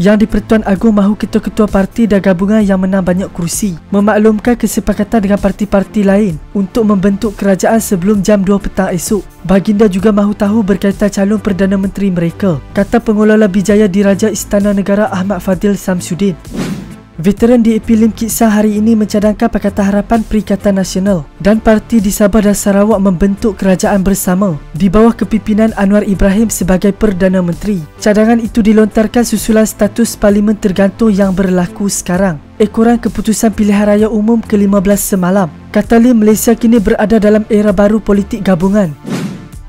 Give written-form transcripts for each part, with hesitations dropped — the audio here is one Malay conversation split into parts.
Yang Dipertuan Agung mahu ketua-ketua parti dan gabungan yang menang banyak kerusi memaklumkan kesepakatan dengan parti-parti lain untuk membentuk kerajaan sebelum jam 2 petang esok. Baginda juga mahu tahu berkaitan calon Perdana Menteri mereka, kata pengelola Bijaya Diraja Istana Negara Ahmad Fadil Samsudin. Veteran DAP Lim Kit Siang hari ini mencadangkan Pakatan Harapan Perikatan Nasional dan parti di Sabah dan Sarawak membentuk kerajaan bersama di bawah kepimpinan Anwar Ibrahim sebagai Perdana Menteri. Cadangan itu dilontarkan susulan status parlimen tergantung yang berlaku sekarang, ekoran keputusan pilihan raya umum ke-15 semalam. Kata Lim, Malaysia kini berada dalam era baru politik gabungan.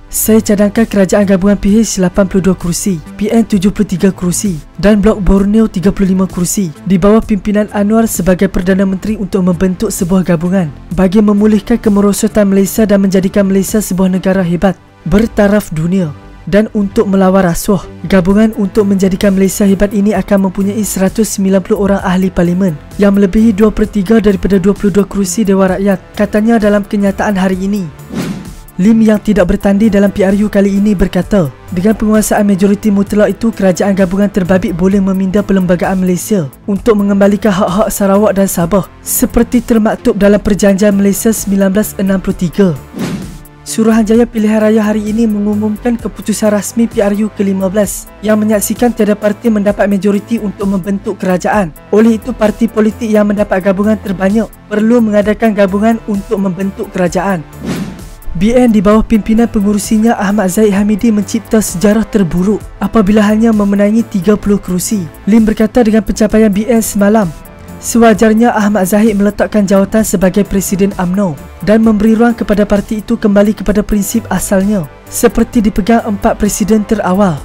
Saya cadangkan kerajaan gabungan PH 82 kerusi, PN 73 kerusi dan Blok Borneo 35 kerusi di bawah pimpinan Anwar sebagai Perdana Menteri untuk membentuk sebuah gabungan bagi memulihkan kemerosotan Malaysia dan menjadikan Malaysia sebuah negara hebat bertaraf dunia dan untuk melawan rasuah. Gabungan untuk menjadikan Malaysia hebat ini akan mempunyai 190 orang ahli parlimen yang melebihi 2/3 daripada 22 kerusi Dewan Rakyat, katanya dalam kenyataan hari ini. Lim yang tidak bertanding dalam PRU kali ini berkata, dengan penguasaan majoriti mutlak itu, kerajaan gabungan terbabit boleh meminda Perlembagaan Malaysia untuk mengembalikan hak-hak Sarawak dan Sabah seperti termaktub dalam Perjanjian Malaysia 1963. Suruhanjaya Pilihan Raya hari ini mengumumkan keputusan rasmi PRU ke-15 yang menyaksikan tiada parti mendapat majoriti untuk membentuk kerajaan. Oleh itu, parti politik yang mendapat gabungan terbanyak perlu mengadakan gabungan untuk membentuk kerajaan. BN di bawah pimpinan pengurusinya Ahmad Zahid Hamidi mencipta sejarah terburuk apabila hanya memenangi 30 kerusi. Lim berkata dengan pencapaian BN semalam, sewajarnya Ahmad Zahid meletakkan jawatan sebagai Presiden UMNO dan memberi ruang kepada parti itu kembali kepada prinsip asalnya seperti dipegang 4 presiden terawal.